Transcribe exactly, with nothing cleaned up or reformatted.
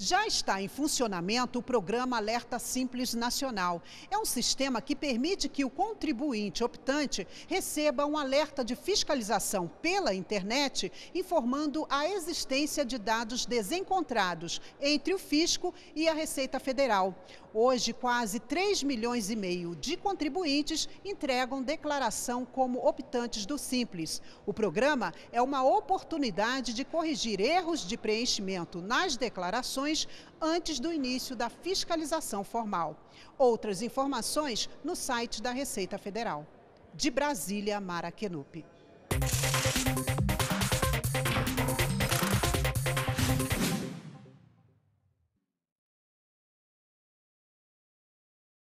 Já está em funcionamento o programa Alerta Simples Nacional. É um sistema que permite que o contribuinte optante receba um alerta de fiscalização pela internet, informando a existência de dados desencontrados entre o fisco e a Receita Federal. Hoje, quase três milhões e meio de contribuintes entregam declaração como optantes do Simples. O programa é uma oportunidade de corrigir erros de preenchimento nas declarações antes do início da fiscalização formal. Outras informações no site da Receita Federal. De Brasília, Mara Kenup.